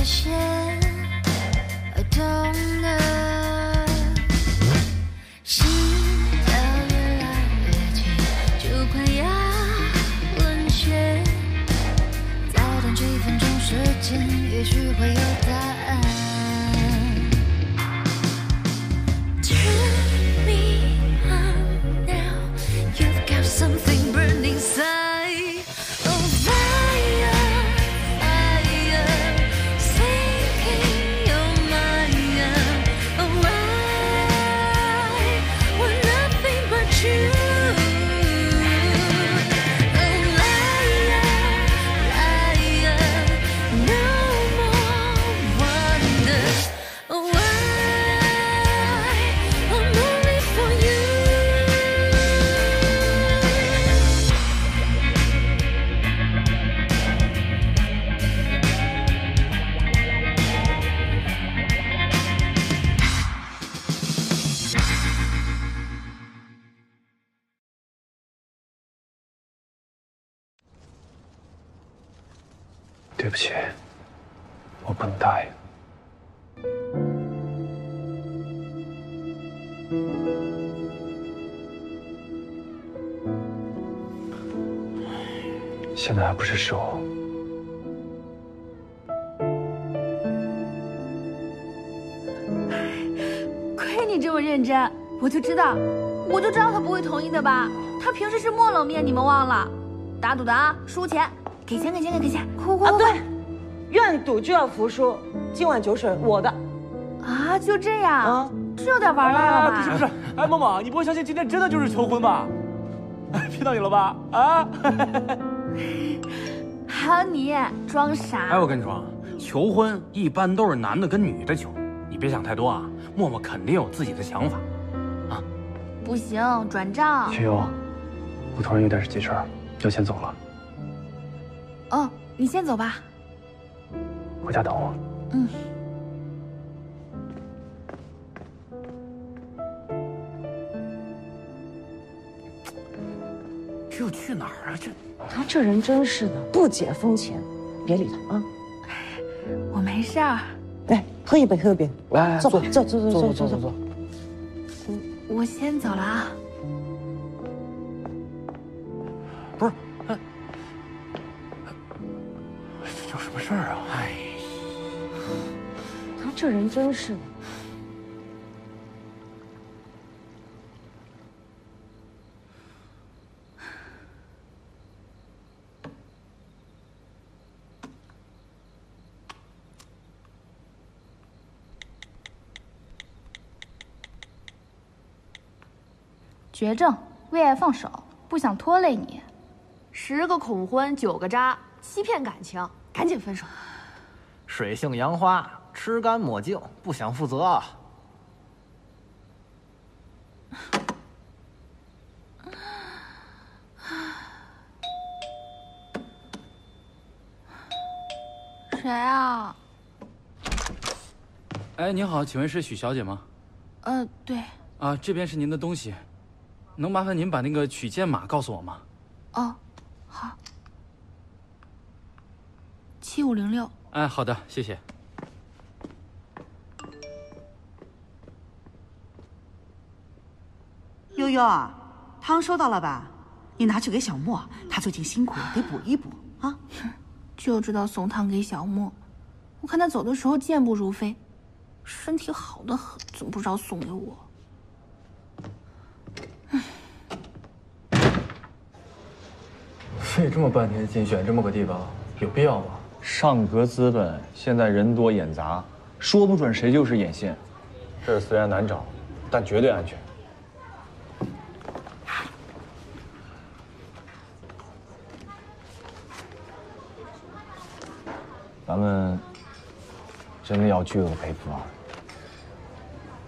也许会有答案。Turn me on now, you've got something burning inside. Oh fire, fire, sinking your mind. Oh I want nothing but you. 对不起，我不能答应。现在还不是时候。亏你这么认真，我就知道他不会同意的吧？他平时是莫冷面，你们忘了？打赌的啊，输钱。 给钱！快！对，愿赌就要服输。今晚酒水我的。啊，就这样？啊，这有点玩赖了。不是，哎，梦梦，你不会相信今天真的就是求婚吧？骗到你了吧？啊！还有你装傻！哎，我跟你说，求婚一般都是男的跟女的求，你别想太多啊。默默肯定有自己的想法，啊。不行，转账。雪友，我突然有点急事儿，要先走了。 哦，你先走吧，回家等我。嗯。这又去哪儿啊？这他这人真是的，不解风情。别理他啊！我没事儿。来，喝一杯。来，坐。我先走了啊。不是。 有什么事儿啊？哎，他这人真是的。绝症，为爱放手，不想拖累你。10个恐婚9个渣，欺骗感情。 赶紧分手！水性杨花，吃干抹净，不想负责啊。谁啊？哎，您好，请问是许小姐吗？对。啊，这边是您的东西，能麻烦您把那个取件码告诉我吗？哦，好。 7506。哎，好的，谢谢。悠悠，汤收到了吧？你拿去给小莫，他最近辛苦了，得补一补啊。就知道送汤给小莫，我看他走的时候健步如飞，身体好得很，怎么不知道送给我？费这么半天劲选这么个地方，有必要吗？ 上格资本现在人多眼杂，说不准谁就是眼线。这虽然难找，但绝对安全。咱们真的要巨额赔付啊？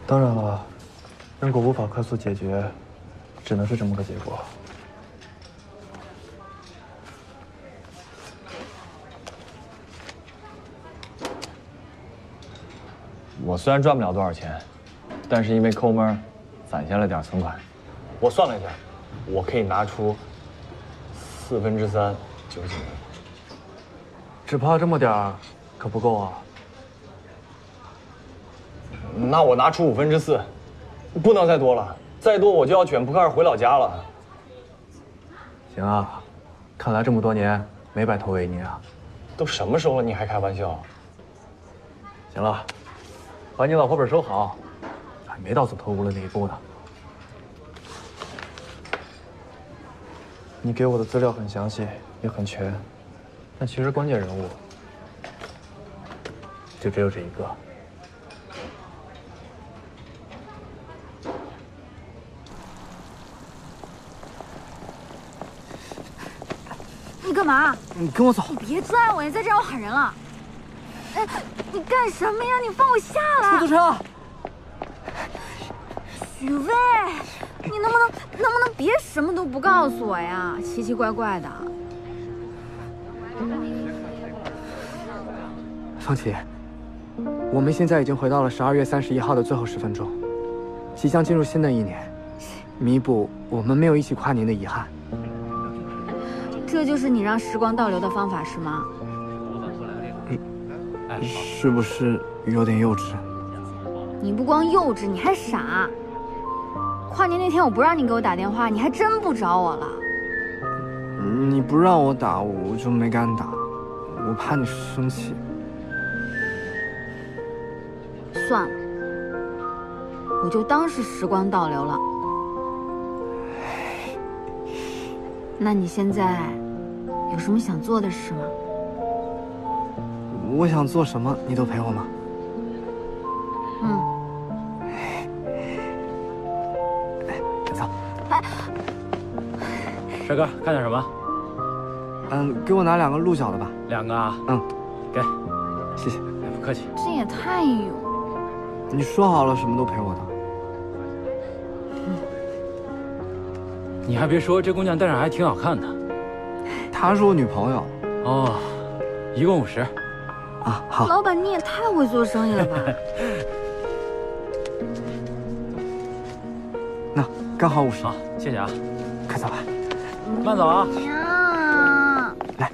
当然了，如果无法快速解决，只能是这么个结果。 我虽然赚不了多少钱，但是因为抠门，攒下了点存款。我算了一下，我可以拿出3/490几年。只怕这么点儿可不够啊！那我拿出4%，不能再多了，再多我就要卷铺盖回老家了。行啊，看来这么多年没白投喂你啊。都什么时候了，你还开玩笑？行了，把你老婆本收好，还没到走投无路那一步呢。你给我的资料很详细，也很全，但其实关键人物就只有这一个。 你干嘛？你跟我走！你别拽我，你再这样我喊人了！哎，你干什么呀？你放我下来！出租车！许巍，你能不能别什么都不告诉我呀？奇奇怪怪的。方琦，我们现在已经回到了12月31号的最后10分钟，即将进入新的一年，弥补我们没有一起跨年的遗憾。 这就是你让时光倒流的方法是吗？你是不是有点幼稚？你不光幼稚，你还傻。跨年那天我不让你给我打电话，你还真不找我了。你不让我打，我就没敢打，我怕你生气。算了，我就当是时光倒流了。那你现在？ 有什么想做的事吗？我想做什么，你都陪我吗？嗯。走。哎，帅哥，看点什么？给我拿2个鹿角的吧。2个啊？嗯，给，谢谢。不客气。这也太有。你说好了什么都陪我的。嗯。你还别说，这姑娘戴上还挺好看的。 她是我女朋友，哦，一共50，啊好。老板，你也太会做生意了吧？那刚好50，好，谢谢啊。快走吧，慢走啊。呀，来，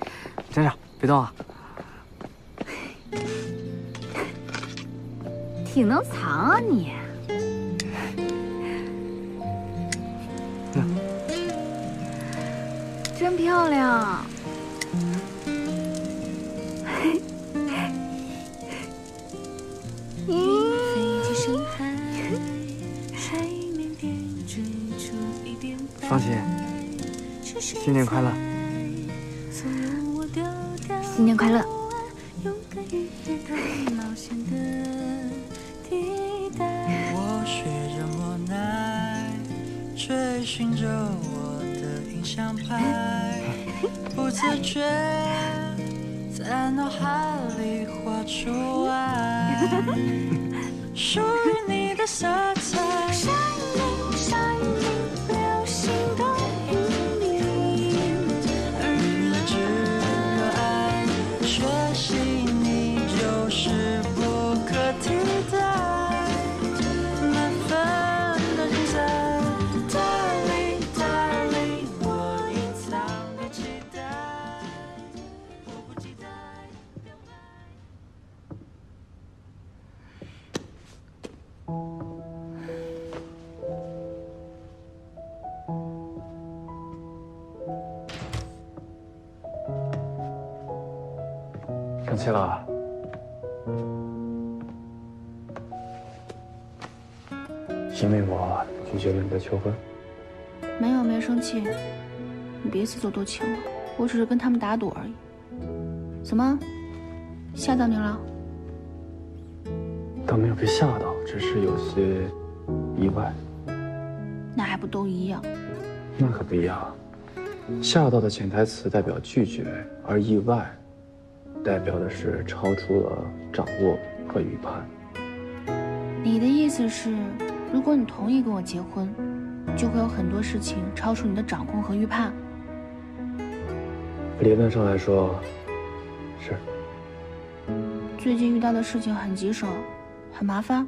站着，别动啊。挺能藏啊你。嗯。 真漂亮！方琦，新年快乐！新年快乐！我学着莫奈，追寻着我的印象派。 不自觉在脑海里画出爱，属于你的色彩，闪灵闪灵，流星的引领，而日炙热爱，学习你就是不可替代，满分的精彩 ，Darling Darling， 我隐藏的期待。 生气了？因为我拒绝了你的求婚？没有，没生气。你别自作多情了，我只是跟他们打赌而已。怎么，吓到你了？倒没有被吓到，只是有些意外。那还不都一样？那可不一样。吓到的潜台词代表拒绝，而意外。 代表的是超出了掌握和预判。你的意思是，如果你同意跟我结婚，就会有很多事情超出你的掌控和预判。理论上来说，是。最近遇到的事情很棘手，很麻烦。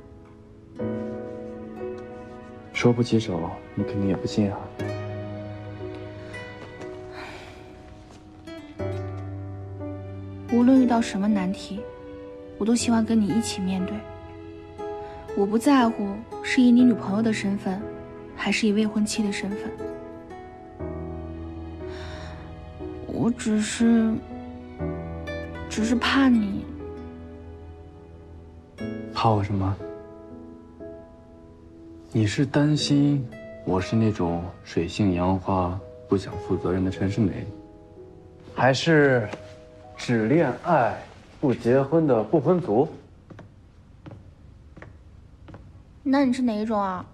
说不棘手，你肯定也不信啊。 无论遇到什么难题，我都希望跟你一起面对。我不在乎是以你女朋友的身份，还是以未婚妻的身份。我只是怕你。怕我什么？你是担心我是那种水性杨花、不想负责任的陈世美，还是只恋爱不结婚的不婚族？ 那你是哪一种啊？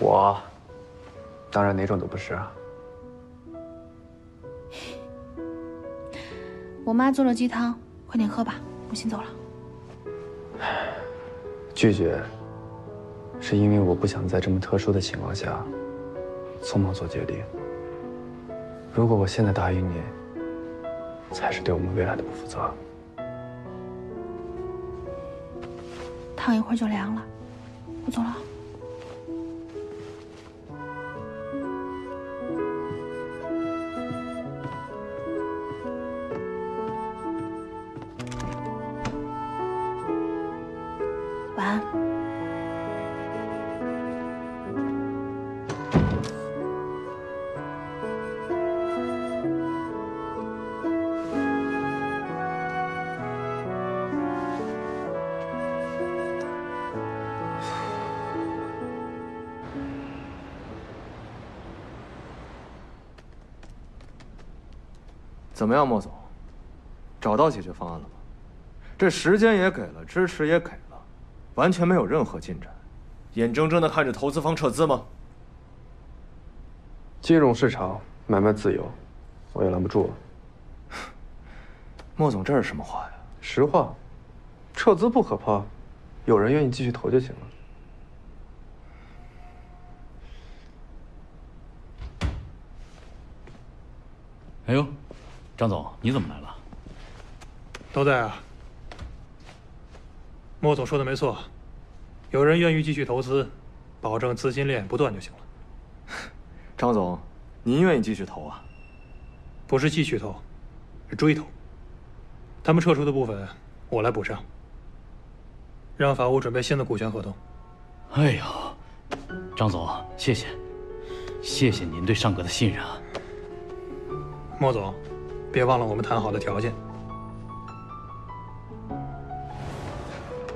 我，当然哪种都不是啊。我妈做了鸡汤，快点喝吧，我先走了。拒绝，是因为我不想在这么特殊的情况下，匆忙做决定。如果我现在答应你，才是对我们未来的不负责。 烫一会儿就凉了，我走了。晚安。怎么样，莫总，找到解决方案了吗？这时间也给了，支持也给了，完全没有任何进展，眼睁睁的看着投资方撤资吗？金融市场买卖自由，我也拦不住啊。莫总，这是什么话呀？实话，撤资不可怕，有人愿意继续投就行了。 哎呦，张总，你怎么来了？都在啊。莫总说的没错，有人愿意继续投资，保证资金链不断就行了。张总，您愿意继续投啊？不是继续投，是追投。他们撤出的部分，我来补上。让法务准备新的股权合同。哎呦，张总，谢谢您对尚格的信任啊。 莫总，别忘了我们谈好的条件。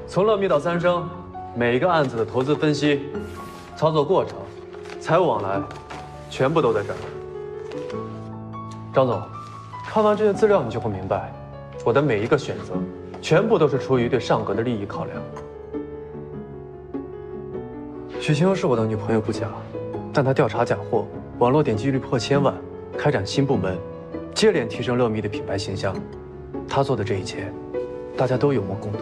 从乐迷到三生，每一个案子的投资分析、操作过程、财务往来，全部都在这儿。张总，看完这些资料，你就会明白，我的每一个选择，全部都是出于对尚格的利益考量。许晴是我的女朋友不假，但她调查假货，网络点击率破千万，开展新部门。 接连提升乐迷的品牌形象，他做的这一切，大家都有目共睹。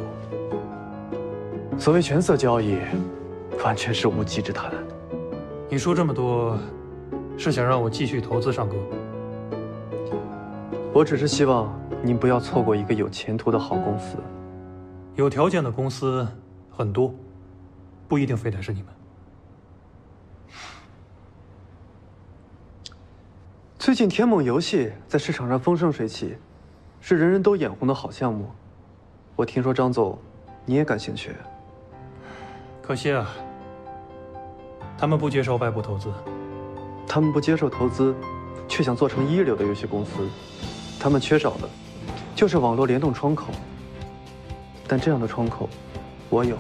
所谓权色交易，完全是无稽之谈。你说这么多，是想让我继续投资尚格？我只是希望您不要错过一个有前途的好公司。有条件的公司很多，不一定非得是你们。 最近天梦游戏在市场上风生水起，是人人都眼红的好项目。我听说张总，你也感兴趣。可惜啊，他们不接受外部投资。他们不接受投资，却想做成一流的游戏公司。他们缺少的，就是网络联动窗口。但这样的窗口，我有。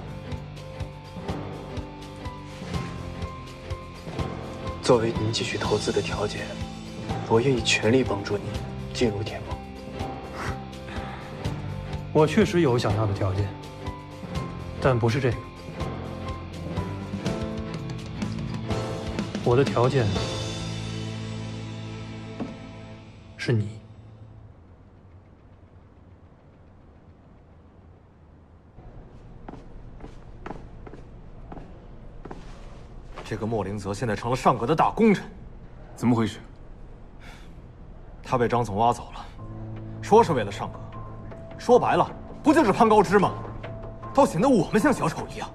作为您继续投资的条件。 我愿意全力帮助你进入天梦。我确实有想要的条件，但不是这个。我的条件是你。这个莫凌泽现在成了尚格的大功臣，怎么回事？ 他被张总挖走了，说是为了尚格，说白了不就是攀高枝吗？倒显得我们像小丑一样。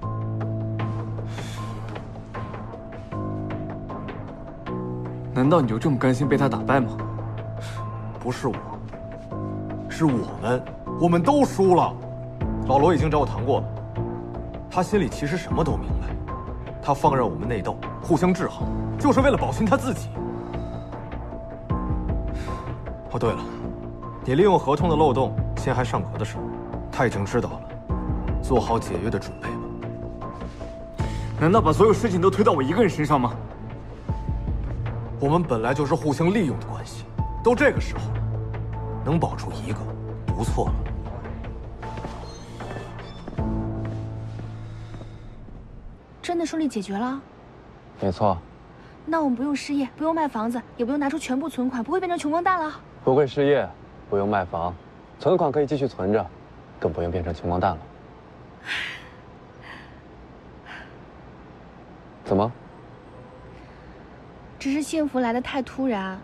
难道你就这么甘心被他打败吗？不是我，是我们都输了。老罗已经找我谈过了，他心里其实什么都明白，他放任我们内斗，互相制衡，就是为了保全他自己。哦，对了，你利用合同的漏洞陷害尚格的事，他已经知道了，做好解约的准备吧。难道把所有事情都推到我一个人身上吗？我们本来就是互相利用的关系，都这个时候了，能保住一个，不错了。 真的顺利解决了，没错。那我们不用失业，不用卖房子，也不用拿出全部存款，不会变成穷光蛋了。不会失业，不用卖房，存款可以继续存着，更不用变成穷光蛋了。怎么？只是幸福来得太突然，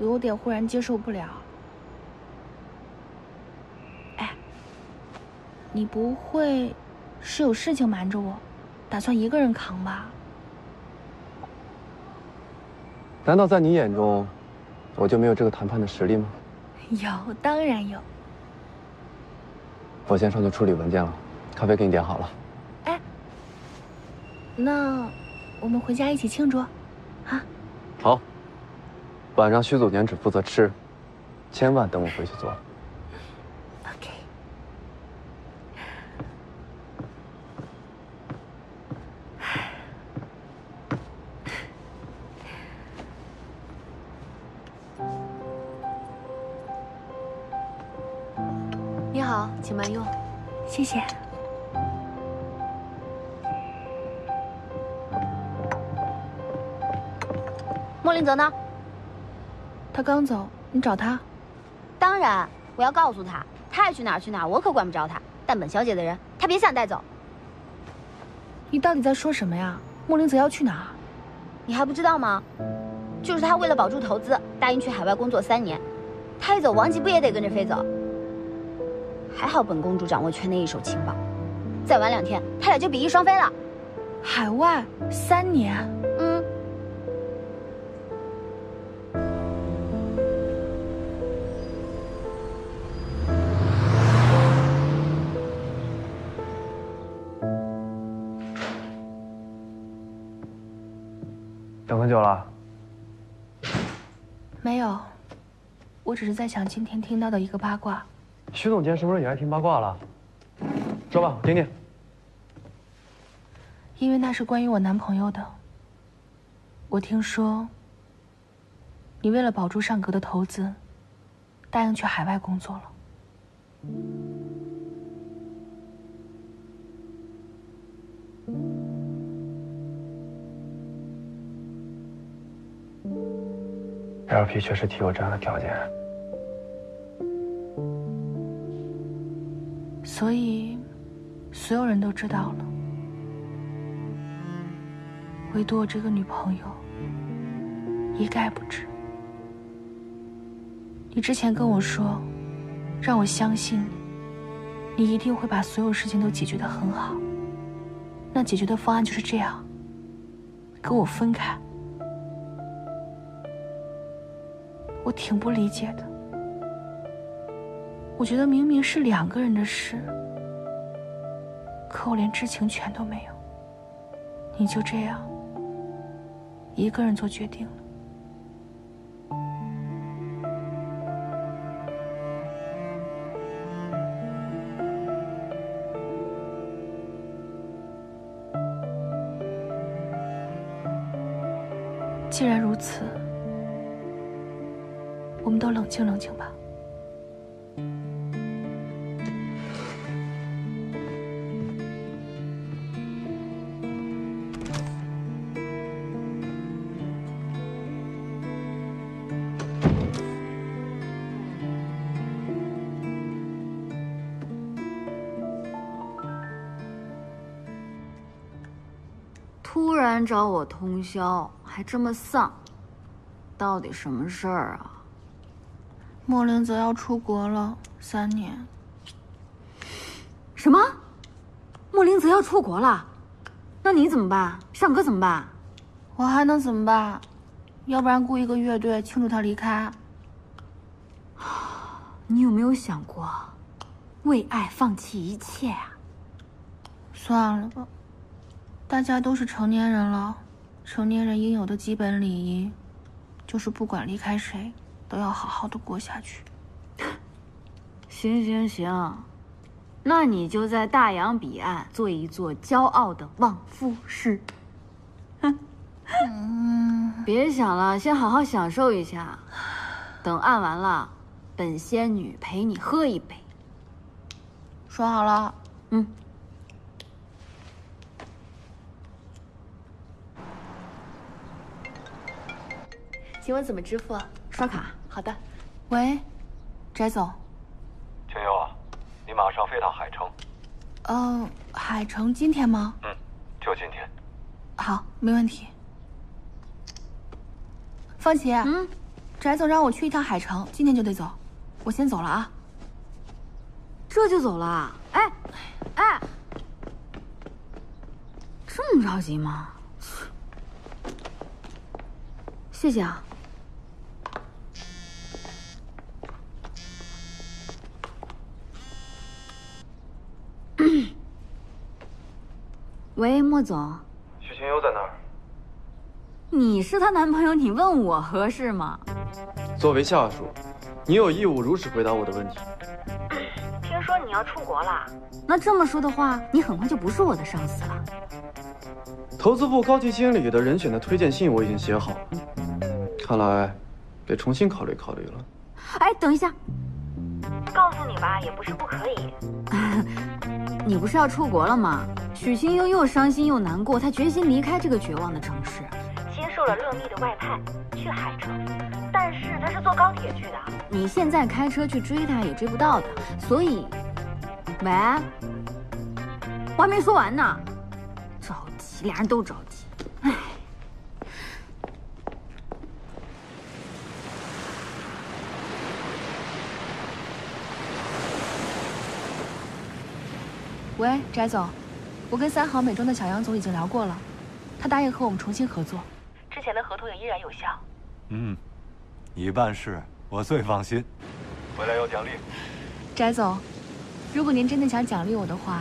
有点忽然接受不了。哎，你不会是有事情瞒着我？ 打算一个人扛吧？难道在你眼中，我就没有这个谈判的实力吗？有，当然有。我先上去处理文件了，咖啡给你点好了。哎，那我们回家一起庆祝，啊？好。晚上徐总监只负责吃，千万等我回去做。 好，请慢用，谢谢。莫林泽呢？他刚走，你找他？当然，我要告诉他，他爱去哪儿去哪儿，我可管不着他。但本小姐的人，他别想带走。你到底在说什么呀？莫林泽要去哪儿？你还不知道吗？就是他为了保住投资，答应去海外工作3年。他一走，王吉不也得跟着飞走？ 还好本公主掌握圈内一手情报，再晚2天，他俩就比翼双飞了。海外3年，嗯。等很久了？没有，我只是在想今天听到的一个八卦。 徐总监是不是也爱听八卦了？说吧，我听听。因为那是关于我男朋友的。我听说，你为了保住尚格的投资，答应去海外工作了。LP 确实提有这样的条件。 所以，所有人都知道了，唯独我这个女朋友一概不知。你之前跟我说，让我相信你，你一定会把所有事情都解决得很好。那解决的方案就是这样，跟我分开。我挺不理解的。 我觉得明明是2个人的事，可我连知情权都没有。你就这样一个人做决定了。既然如此，我们都冷静冷静吧。 突然找我通宵，还这么丧，到底什么事儿啊？莫林泽要出国了3年。什么？莫林泽要出国了？那你怎么办？尚哥怎么办？我还能怎么办？要不然雇一个乐队庆祝他离开。你有没有想过，为爱放弃一切啊！算了吧，大家都是成年人了，成年人应有的基本礼仪，就是不管离开谁，都要好好的过下去。行行行，那你就在大洋彼岸做一做骄傲的旺夫士。别想了，先好好享受一下。等按完了，本仙女陪你喝一杯。说好了，嗯。请问怎么支付？刷卡。好的。喂，翟总。天佑啊，你马上飞趟海城。海城今天吗？嗯，就今天。好，没问题。方琦，翟总让我去一趟海城，今天就得走，我先走了啊。这就走了？哎，这么着急吗？谢谢啊。喂，莫总。许清幽在哪儿？你是她男朋友，你问我合适吗？作为下属，你有义务如实回答我的问题。听说你要出国了，那这么说的话，你很快就不是我的上司了。投资部高级经理的人选的推荐信我已经写好了，看来得重新考虑考虑了。哎，等一下，告诉你吧，也不是不可以。你不是要出国了吗？许清幽又伤心又难过，她决心离开这个绝望的城市，接受了乐蜜的外派，去海城，但是她是坐高铁去的。你现在开车去追她也追不到的，所以，喂，我还没说完呢，着急，俩人都着急，唉。喂，翟总，我跟三好美妆的小杨总已经聊过了，他答应和我们重新合作，之前的合同也依然有效。嗯，你办事我最放心。回来有奖励。翟总，如果您真的想奖励我的话，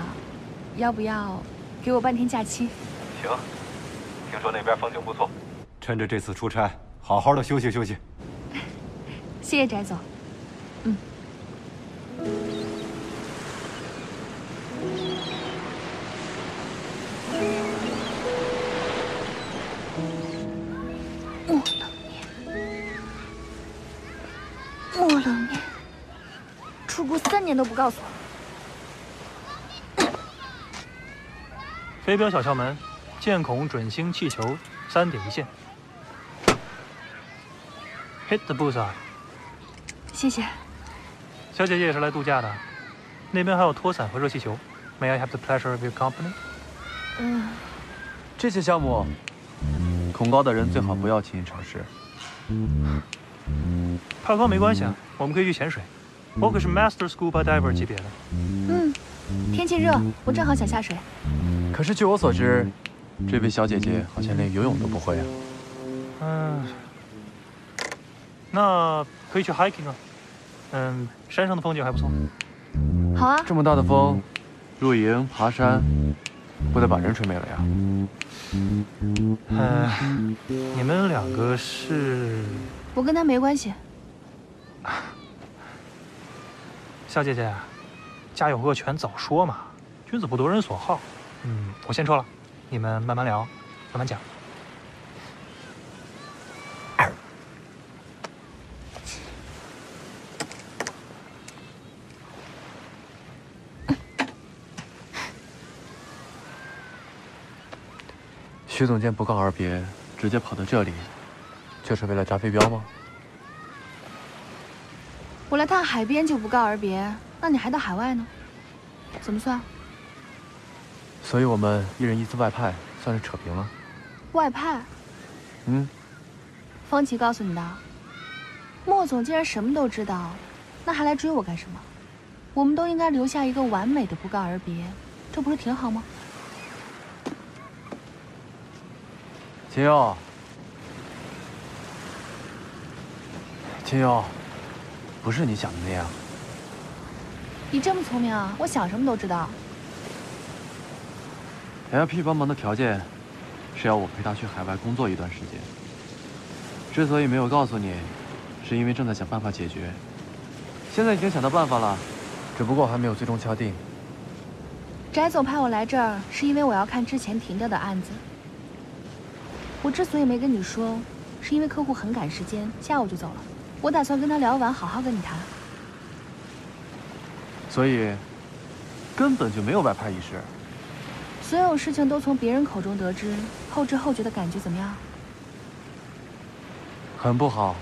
要不要给我半天假期？行，听说那边风景不错，趁着这次出差，好好的休息休息。谢谢翟总。莫冷面，出国3年都不告诉我。飞镖小窍门，箭孔准星气球，3点一线。Hit the bullseye。谢谢。小姐姐也是来度假的，那边还有拖伞和热气球。May I have the pleasure of your company？这些项目，恐高的人最好不要轻易尝试。怕高没关系啊，我们可以去潜水，我可是 Master Scuba Diver 级别的。天气热，我正好想下水。可是据我所知，这位小姐姐好像连游泳都不会啊。那可以去 hiking 啊。山上的风景还不错。好啊。这么大的风，露营、爬山，不得把人吹没了呀？你们两个是？我跟他没关系。小姐姐，家有恶犬早说嘛，君子不夺人所好。我先撤了，你们慢慢聊，慢慢讲。徐总监不告而别，直接跑到这里，就是为了炸飞镖吗？我来趟海边就不告而别，那你还到海外呢，怎么算？所以我们一人一次外派，算是扯平了。外派？方琦告诉你的。莫总既然什么都知道，那还来追我干什么？我们都应该留下一个完美的不告而别，这不是挺好吗？秦佑，不是你想的那样。你这么聪明啊，我想什么都知道。LP 帮忙的条件是要我陪他去海外工作一段时间。之所以没有告诉你，是因为正在想办法解决。现在已经想到办法了，只不过还没有最终敲定。翟总派我来这儿，是因为我要看之前停掉的案子。我之所以没跟你说，是因为客户很赶时间，下午就走了。我打算跟他聊完，好好跟你谈。 所以，根本就没有外派一事。所有事情都从别人口中得知，后知后觉的感觉怎么样？很不好。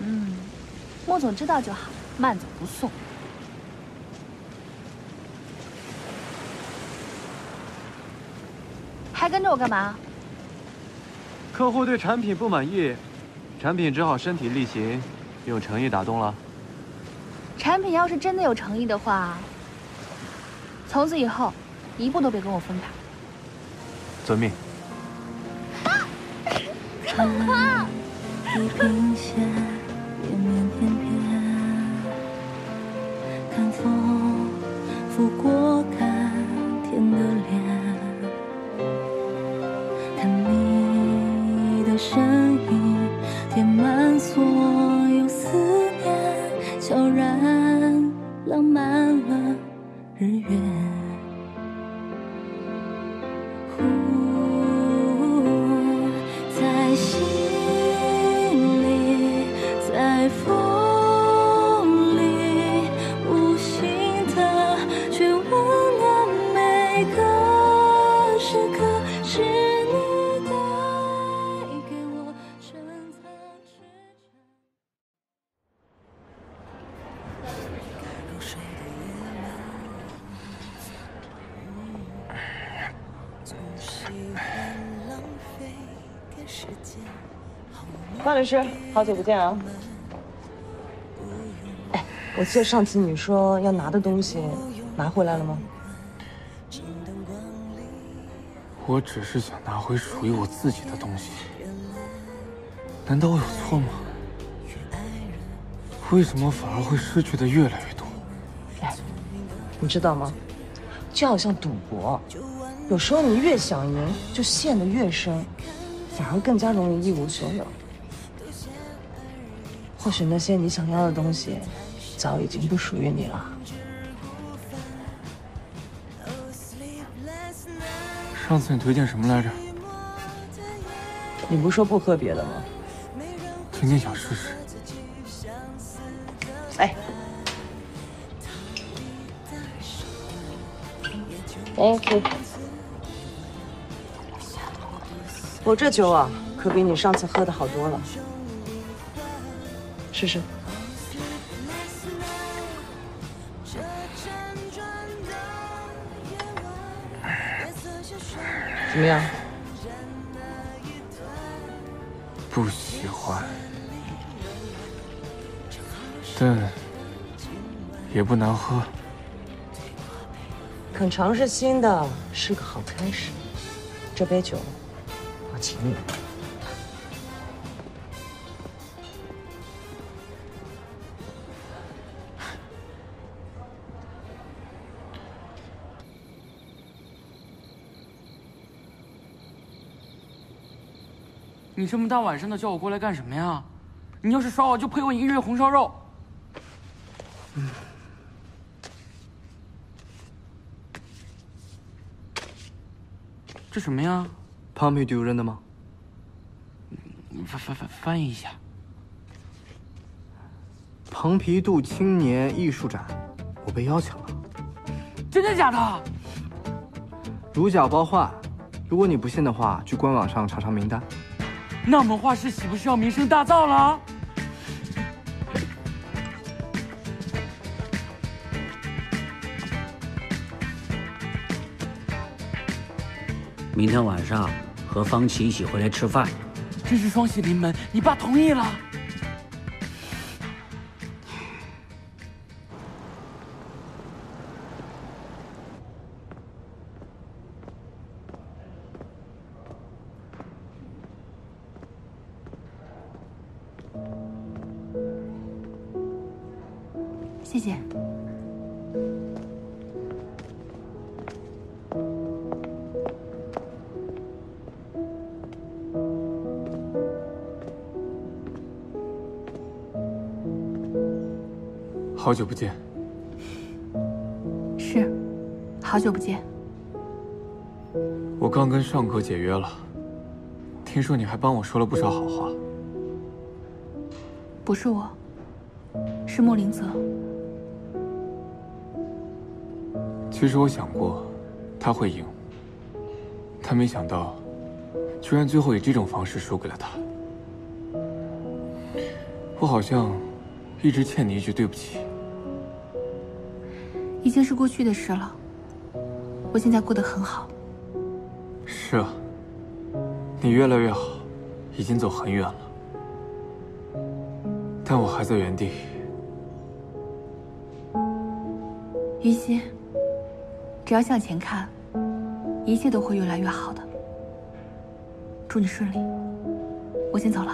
嗯，莫总知道就好，慢走不送。还跟着我干嘛？客户对产品不满意，产品只好身体力行，用诚意打动了。 产品要是真的有诚意的话，从此以后一步都别跟我分开。遵命。啊！干嘛？看风拂过甘甜的脸，看你的身影填满所有思。 悄然浪漫了日月，在心里，在风里，无形的却温暖每个时刻。是你带给我深藏痴缠。 万律师，好久不见啊！哎，我记得上次你说要拿的东西拿回来了吗？我只是想拿回属于我自己的东西，难道我有错吗？为什么反而会失去的越来越多？哎，你知道吗？就好像赌博，有时候你越想赢，就陷得越深。 反而更加容易一无所有。或许那些你想要的东西，早已经不属于你了。上次你推荐什么来着？你不是说不喝别的吗？今天想试试。哎，Thank you。 我这酒啊，可比你上次喝的好多了。试试。怎么样？不喜欢，但也不难喝。肯尝试新的是个好开始。这杯酒。 我请你。你这么大晚上的叫我过来干什么呀？你要是耍我，就赔我一个月红烧肉。嗯。 这什么呀？ Pommy do 扔的吗？翻译一下。蓬皮杜青年艺术展，我被邀请了。真的假的？如假包换，如果你不信的话，去官网上查查名单。那我们画室岂不是要名声大噪了？明天晚上。 和方琦一起回来吃饭，真是双喜临门！你爸同意了。谢谢。好久不见。是，好久不见。我刚跟尚哥解约了，听说你还帮我说了不少好话。不是我，是莫林泽。其实我想过，他会赢，但没想到，居然最后以这种方式输给了他。我好像一直欠你一句对不起。 已经是过去的事了，我现在过得很好。是啊，你越来越好，已经走很远了，但我还在原地。于心，只要向前看，一切都会越来越好的。祝你顺利，我先走了。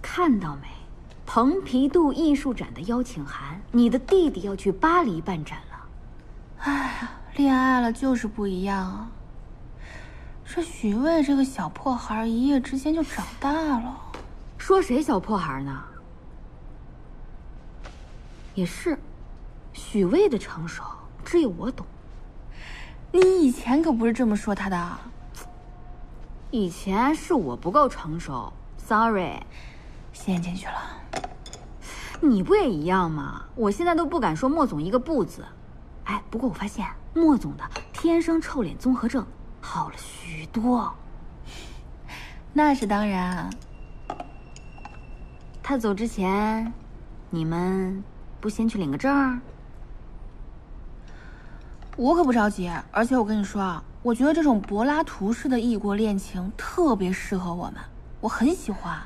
看到没，蓬皮杜艺术展的邀请函，你的弟弟要去巴黎办展了。哎呀，恋爱了就是不一样啊！这许巍这个小破孩一夜之间就长大了。说谁小破孩呢？也是，许巍的成熟只有我懂。你以前可不是这么说他的。以前是我不够成熟 ，sorry。 陷进去了，你不也一样吗？我现在都不敢说莫总一个不字。哎，不过我发现莫总的天生臭脸综合症好了许多。那是当然。他走之前，你们不先去领个证？我可不着急，而且我跟你说啊，我觉得这种柏拉图式的异国恋情特别适合我们，我很喜欢。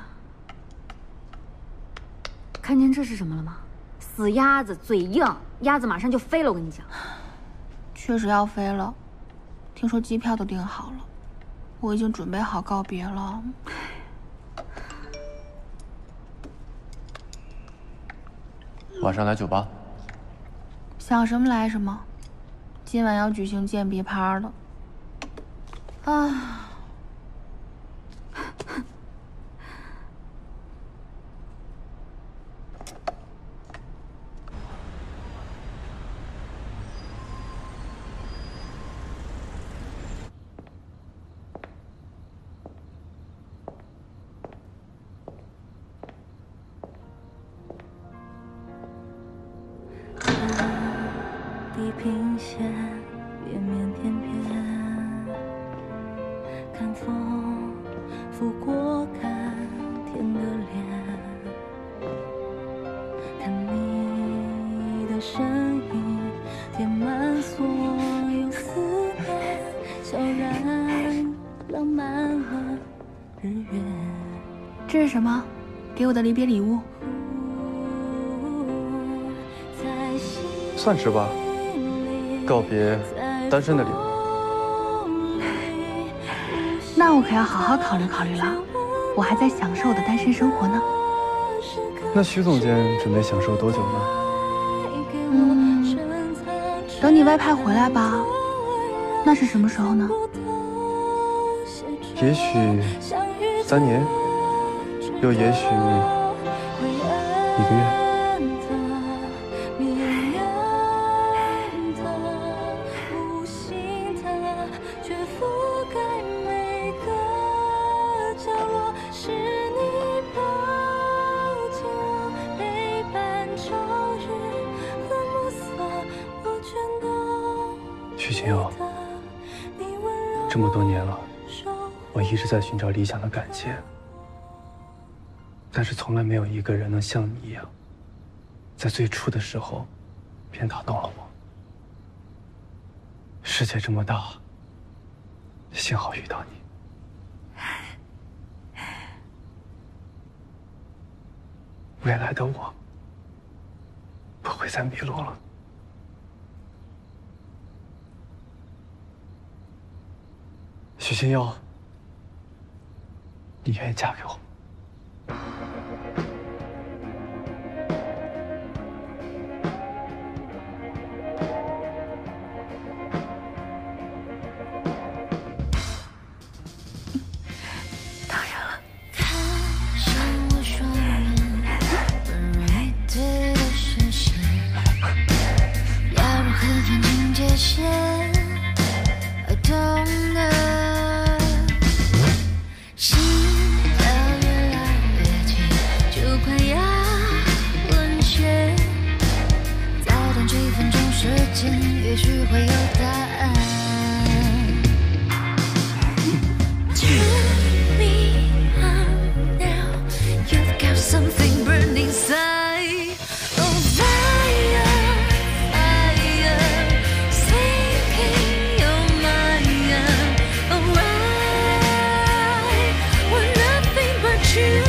看见这是什么了吗？死鸭子嘴硬，鸭子马上就飞了。我跟你讲，确实要飞了。听说机票都订好了，我已经准备好告别了。晚上来酒吧。想什么来什么，今晚要举行鉴别趴了。啊。 什么？给我的离别礼物，算是吧。告别单身的礼物。那我可要好好考虑考虑了。我还在享受我的单身生活呢。那徐总监准备享受多久呢？等你外派回来吧。那是什么时候呢？也许3年。 又也许1个月。 许晴友，这么多年了，我一直在寻找理想的感情。 但是从来没有一个人能像你一样，在最初的时候，便打动了我。世界这么大，幸好遇到你。未来的我不会再迷路了。 许心悠，你愿意嫁给我？当然了。也许会有答案。Turn me on now, you've got something burning inside. Oh fire, fire, sinking your mind away. We're nothing but you.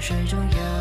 水中游。